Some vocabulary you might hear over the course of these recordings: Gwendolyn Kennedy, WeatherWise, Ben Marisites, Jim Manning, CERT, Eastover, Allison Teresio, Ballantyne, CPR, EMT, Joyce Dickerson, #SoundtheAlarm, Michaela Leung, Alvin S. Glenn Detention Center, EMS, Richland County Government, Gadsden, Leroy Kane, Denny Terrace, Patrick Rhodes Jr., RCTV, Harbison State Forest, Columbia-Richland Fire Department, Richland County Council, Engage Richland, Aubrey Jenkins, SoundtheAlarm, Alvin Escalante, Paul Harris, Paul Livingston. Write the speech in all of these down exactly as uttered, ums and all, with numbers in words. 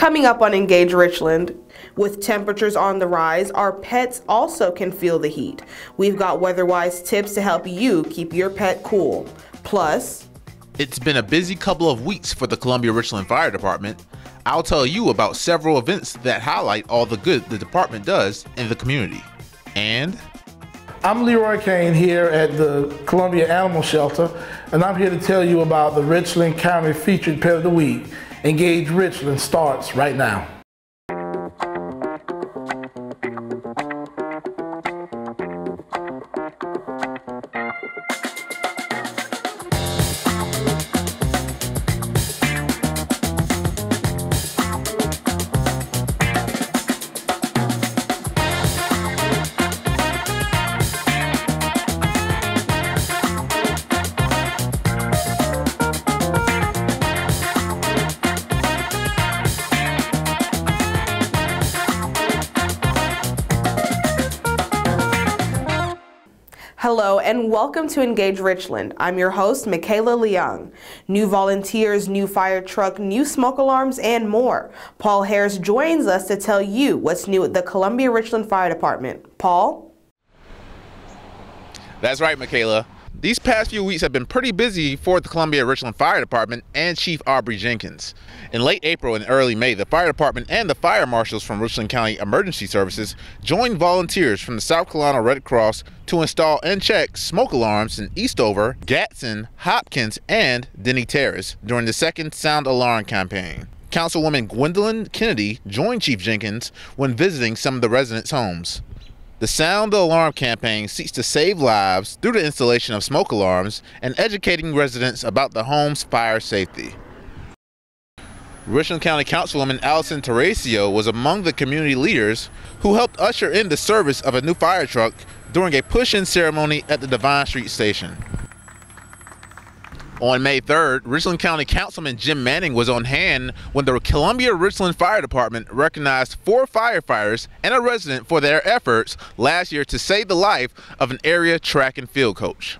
Coming up on Engage Richland, with temperatures on the rise, our pets also can feel the heat. We've got WeatherWise tips to help you keep your pet cool. Plus, it's been a busy couple of weeks for the Columbia-Richland Fire Department. I'll tell you about several events that highlight all the good the department does in the community. And I'm Leroy Kane here at the Columbia Animal Shelter, and I'm here to tell you about the Richland County Featured Pet of the Week. Engage Richland starts right now. Hello and welcome to Engage Richland. I'm your host, Michaela Leung. New volunteers, new fire truck, new smoke alarms, and more. Paul Harris joins us to tell you what's new at the Columbia-Richland Fire Department. Paul? That's right, Michaela. These past few weeks have been pretty busy for the Columbia-Richland Fire Department and Chief Aubrey Jenkins. In late April and early May, the fire department and the fire marshals from Richland County Emergency Services joined volunteers from the South Carolina Red Cross to install and check smoke alarms in Eastover, Gadsden, Hopkins, and Denny Terrace during the second Sound Alarm campaign. Councilwoman Gwendolyn Kennedy joined Chief Jenkins when visiting some of the residents' homes. The Sound the Alarm campaign seeks to save lives through the installation of smoke alarms and educating residents about the home's fire safety. Richland County Councilwoman Allison Teresio was among the community leaders who helped usher in the service of a new fire truck during a push-in ceremony at the Devine Street Station. On May third, Richland County Councilman Jim Manning was on hand when the Columbia-Richland Fire Department recognized four firefighters and a resident for their efforts last year to save the life of an area track and field coach.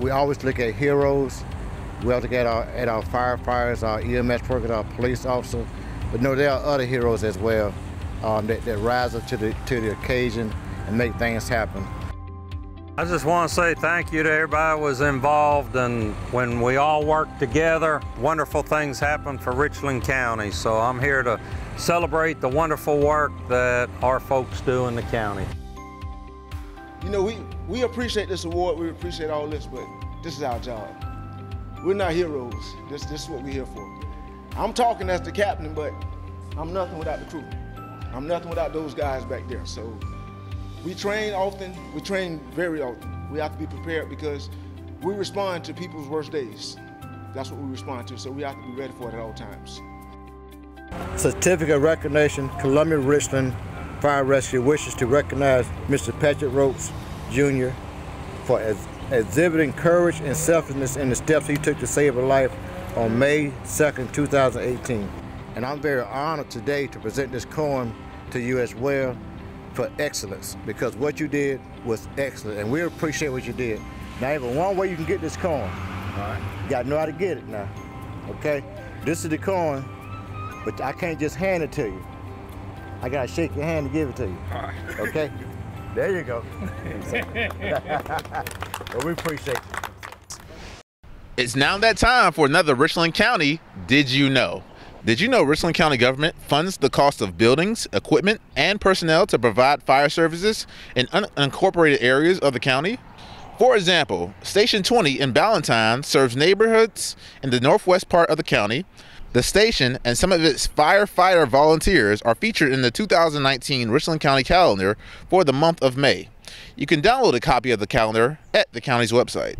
We always look at heroes. We have to get our, at our firefighters, our E M S workers, our police officers. But no, there are other heroes as well um, that, that rise up to the, to the occasion and make things happen. I just want to say thank you to everybody who was involved, and when we all work together, wonderful things happen for Richland County. So I'm here to celebrate the wonderful work that our folks do in the county. You know, we, we appreciate this award, we appreciate all this, but this is our job. We're not heroes, this, this is what we're here for. I'm talking as the captain, but I'm nothing without the crew. I'm nothing without those guys back there. So. We train often, we train very often. We have to be prepared because we respond to people's worst days. That's what we respond to, so we have to be ready for it at all times. Certificate of recognition, Columbia-Richland Fire Rescue wishes to recognize Mister Patrick Rhodes Junior for ex exhibiting courage and selflessness in the steps he took to save a life on May second, two thousand eighteen. And I'm very honored today to present this coin to you as well, for excellence, because what you did was excellent, and we appreciate what you did. Now, even one way you can get this coin. All right. You gotta know how to get it now, okay? This is the coin, but I can't just hand it to you. I gotta shake your hand to give it to you, all right. Okay? There you go. Well, we appreciate it. It's now that time for another Richland County Did You Know? Did you know Richland County government funds the cost of buildings, equipment, and personnel to provide fire services in unincorporated areas of the county? For example, Station twenty in Ballantyne serves neighborhoods in the northwest part of the county. The station and some of its firefighter volunteers are featured in the two thousand nineteen Richland County calendar for the month of May. You can download a copy of the calendar at the county's website.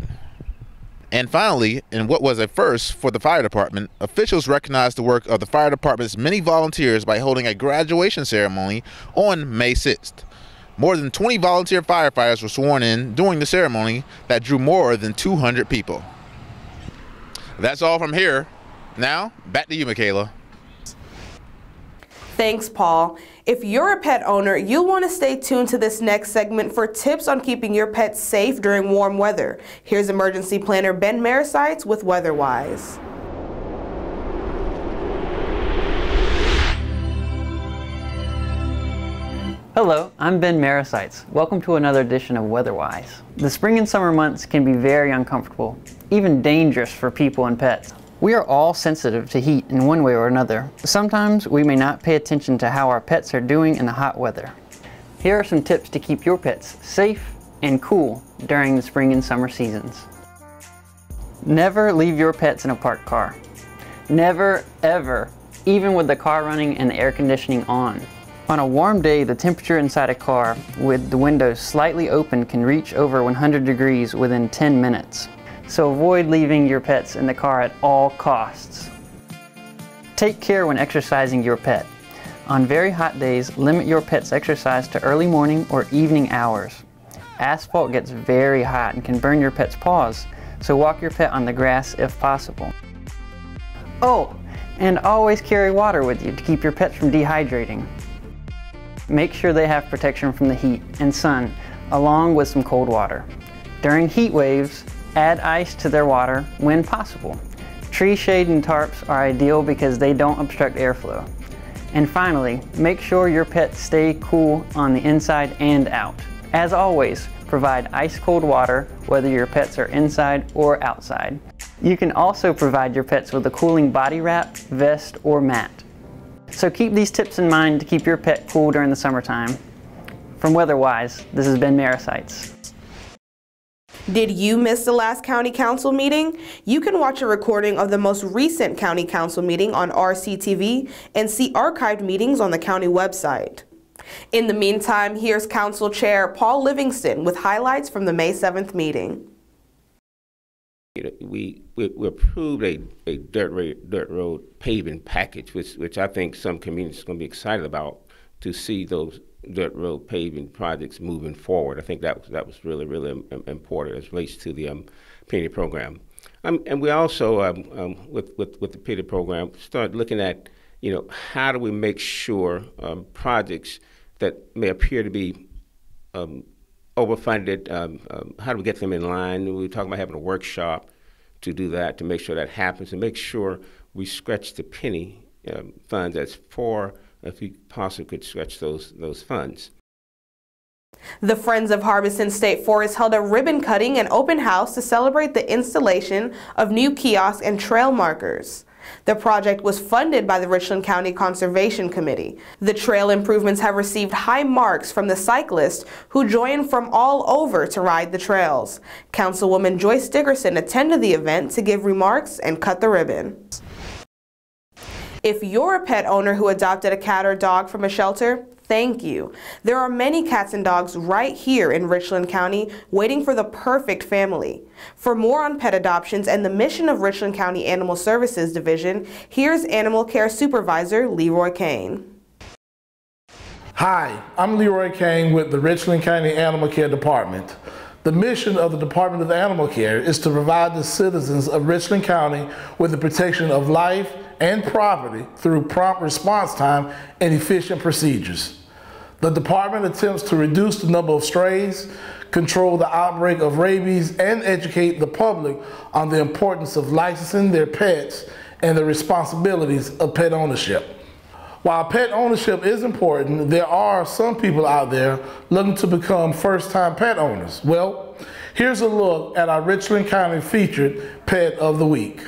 And finally, in what was a first for the fire department, officials recognized the work of the fire department's many volunteers by holding a graduation ceremony on May sixth. More than twenty volunteer firefighters were sworn in during the ceremony that drew more than two hundred people. That's all from here. Now, back to you, Michaela. Thanks, Paul. If you're a pet owner, you'll want to stay tuned to this next segment for tips on keeping your pets safe during warm weather. Here's emergency planner Ben Marisites with WeatherWise. Hello, I'm Ben Marisites. Welcome to another edition of WeatherWise. The spring and summer months can be very uncomfortable, even dangerous for people and pets. We are all sensitive to heat in one way or another. Sometimes we may not pay attention to how our pets are doing in the hot weather. Here are some tips to keep your pets safe and cool during the spring and summer seasons. Never leave your pets in a parked car. Never, ever, even with the car running and the air conditioning on. On a warm day, the temperature inside a car with the windows slightly open can reach over one hundred degrees within ten minutes. So avoid leaving your pets in the car at all costs. Take care when exercising your pet. On very hot days, limit your pet's exercise to early morning or evening hours. Asphalt gets very hot and can burn your pet's paws, so walk your pet on the grass if possible. Oh, and always carry water with you to keep your pets from dehydrating. Make sure they have protection from the heat and sun, along with some cold water. During heat waves, add ice to their water when possible. Tree shade and tarps are ideal because they don't obstruct airflow. And finally, make sure your pets stay cool on the inside and out. As always, provide ice cold water whether your pets are inside or outside. You can also provide your pets with a cooling body wrap, vest, or mat. So keep these tips in mind to keep your pet cool during the summertime. From WeatherWise, this has been Marisites. Did you miss the last County Council meeting? You can watch a recording of the most recent County Council meeting on R C T V and see archived meetings on the county website. In the meantime, here's Council Chair Paul Livingston with highlights from the May seventh meeting. We, we, we approved a, a dirt, road, dirt road paving package, which, which I think some communities are going to be excited about, to see those dirt road paving projects moving forward. I think that was, that was really, really important as it relates to the um, P D program. Um, and we also, um, um, with, with, with the P D program, started looking at, you know, how do we make sure um, projects that may appear to be um, overfunded, um, um, how do we get them in line? We were talking about having a workshop to do that, to make sure that happens, and make sure we stretch the penny um, funds as far if we possibly could stretch those, those funds. The Friends of Harbison State Forest held a ribbon cutting and open house to celebrate the installation of new kiosks and trail markers. The project was funded by the Richland County Conservation Committee. The trail improvements have received high marks from the cyclists who join from all over to ride the trails. Councilwoman Joyce Dickerson attended the event to give remarks and cut the ribbon. If you're a pet owner who adopted a cat or dog from a shelter, thank you. There are many cats and dogs right here in Richland County waiting for the perfect family. For more on pet adoptions and the mission of Richland County Animal Services Division, here's Animal Care Supervisor Leroy Kane. Hi, I'm Leroy Kane with the Richland County Animal Care Department. The mission of the Department of Animal Care is to provide the citizens of Richland County with the protection of life and property through prompt response time and efficient procedures. The department attempts to reduce the number of strays, control the outbreak of rabies, and educate the public on the importance of licensing their pets and the responsibilities of pet ownership. While pet ownership is important, there are some people out there looking to become first-time pet owners. Well, here's a look at our Richland County featured Pet of the Week.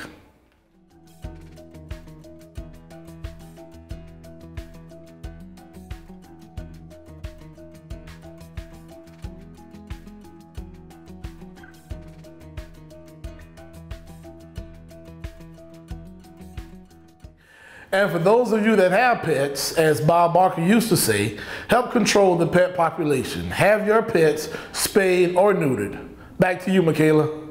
And for those of you that have pets, as Bob Barker used to say, help control the pet population. Have your pets spayed or neutered. Back to you, Michaela.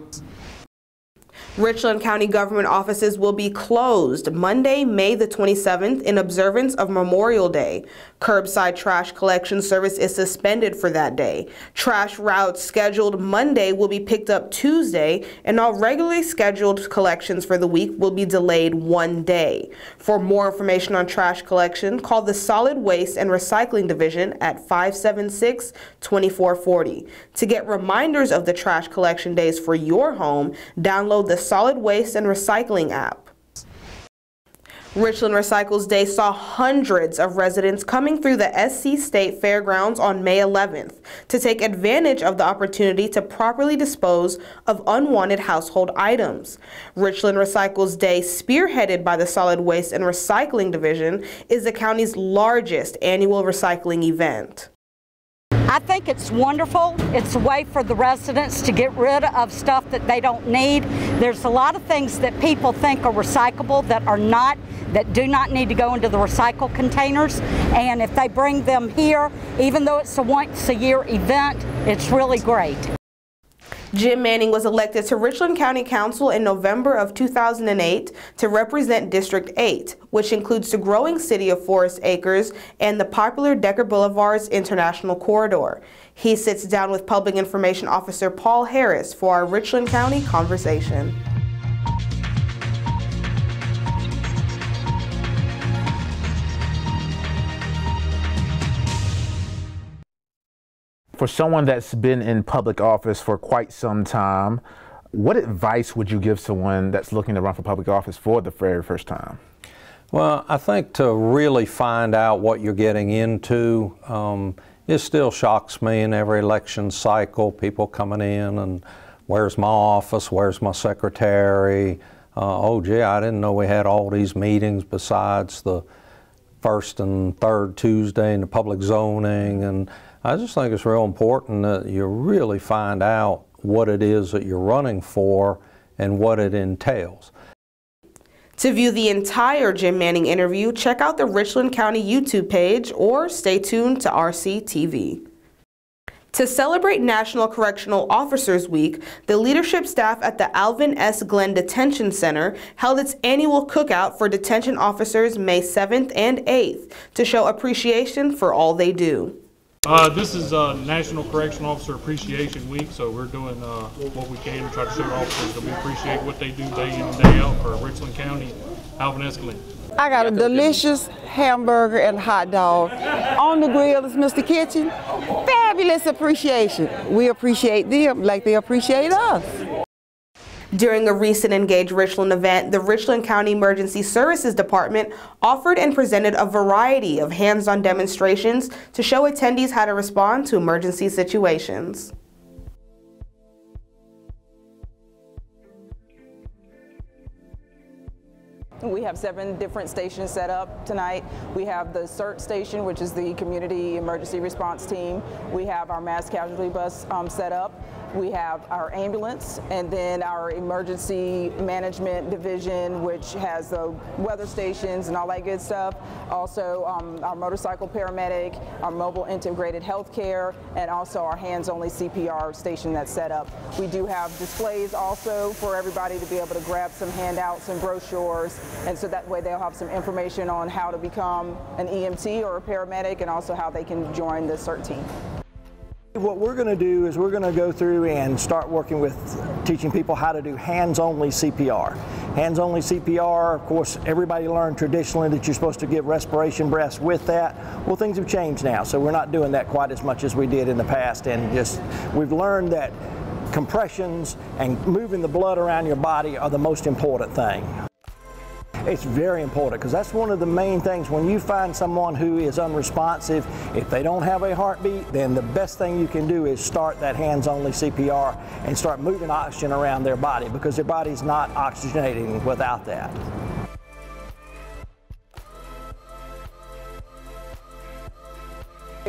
Richland County government offices will be closed Monday, May the twenty-seventh in observance of Memorial Day. Curbside trash collection service is suspended for that day. Trash routes scheduled Monday will be picked up Tuesday, and all regularly scheduled collections for the week will be delayed one day. For more information on trash collection, call the Solid Waste and Recycling Division at five seven six, two four four zero. To get reminders of the trash collection days for your home, download the Solid Waste and Recycling app. Richland Recycles Day saw hundreds of residents coming through the S C State Fairgrounds on May eleventh to take advantage of the opportunity to properly dispose of unwanted household items. Richland Recycles Day, spearheaded by the Solid Waste and Recycling Division, is the county's largest annual recycling event. I think it's wonderful. It's a way for the residents to get rid of stuff that they don't need. There's a lot of things that people think are recyclable that are not, that do not need to go into the recycle containers. And if they bring them here, even though it's a once a year event, it's really great. Jim Manning was elected to Richland County Council in November of two thousand eight to represent District eight, which includes the growing city of Forest Acres and the popular Decker Boulevard's International Corridor. He sits down with Public Information Officer Paul Harris for our Richland County Conversation. For someone that's been in public office for quite some time, what advice would you give someone that's looking to run for public office for the very first time? Well, I think to really find out what you're getting into. Um, it still shocks me in every election cycle, people coming in and where's my office, where's my secretary? Uh, oh gee, I didn't know we had all these meetings besides the first and third Tuesday and the public zoning. And I just think it's real important that you really find out what it is that you're running for and what it entails. To view the entire Jim Manning interview, check out the Richland County YouTube page or stay tuned to R C T V. To celebrate National Correctional Officers Week, the leadership staff at the Alvin S. Glenn Detention Center held its annual cookout for detention officers May seventh and eighth to show appreciation for all they do. Uh, this is uh, National Correction Officer Appreciation Week, so we're doing uh, what we can to try to show officers that we appreciate what they do day in and day out for Richland County. Alvin Escalante. I got a delicious hamburger and hot dog on the grill. It's Mister Kitchen. Fabulous appreciation. We appreciate them like they appreciate us. During a recent Engage Richland event, the Richland County Emergency Services Department offered and presented a variety of hands-on demonstrations to show attendees how to respond to emergency situations. We have seven different stations set up tonight. We have the CERT station, which is the Community Emergency Response Team. We have our mass casualty bus um, set up. We have our ambulance, and then our emergency management division, which has the weather stations and all that good stuff. Also, um, our motorcycle paramedic, our mobile integrated healthcare, and also our hands-only C P R station that's set up. We do have displays also for everybody to be able to grab some handouts and brochures, and so that way they'll have some information on how to become an E M T or a paramedic, and also how they can join the CERT team. What we're going to do is we're going to go through and start working with teaching people how to do hands-only C P R. Hands-only C P R, of course, everybody learned traditionally that you're supposed to give respiration breaths with that. Well, things have changed now, so we're not doing that quite as much as we did in the past, and just we've learned that compressions and moving the blood around your body are the most important thing. It's very important, because that's one of the main things. When you find someone who is unresponsive, if they don't have a heartbeat, then the best thing you can do is start that hands-only C P R and start moving oxygen around their body, because their body's not oxygenating without that.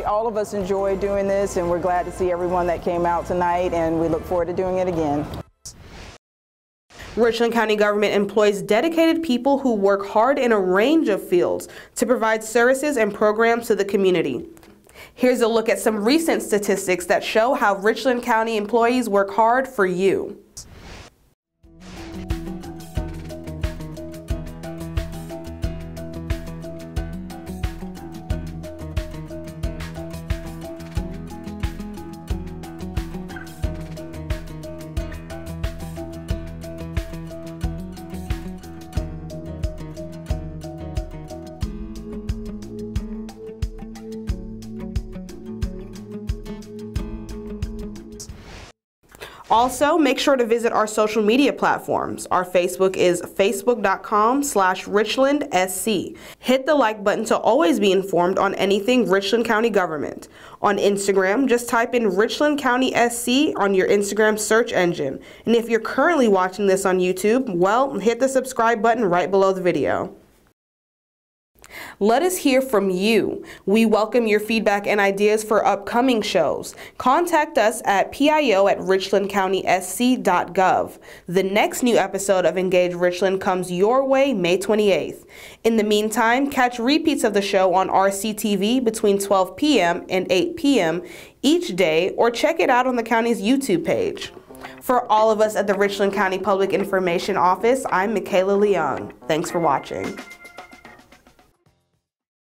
All of us enjoy doing this, and we're glad to see everyone that came out tonight, and we look forward to doing it again. Richland County Government employs dedicated people who work hard in a range of fields to provide services and programs to the community. Here's a look at some recent statistics that show how Richland County employees work hard for you. Also, make sure to visit our social media platforms. Our Facebook is facebook dot com slash Richland S C. Hit the like button to always be informed on anything Richland County government. On Instagram, just type in Richland County S C on your Instagram search engine. And if you're currently watching this on YouTube, well, hit the subscribe button right below the video. Let us hear from you. We welcome your feedback and ideas for upcoming shows. Contact us at P I O at richland county S C dot gov. The next new episode of Engage Richland comes your way May twenty-eighth. In the meantime, catch repeats of the show on R C T V between twelve p m and eight p m each day, or check it out on the county's YouTube page. For all of us at the Richland County Public Information Office, I'm Michaela Leung. Thanks for watching.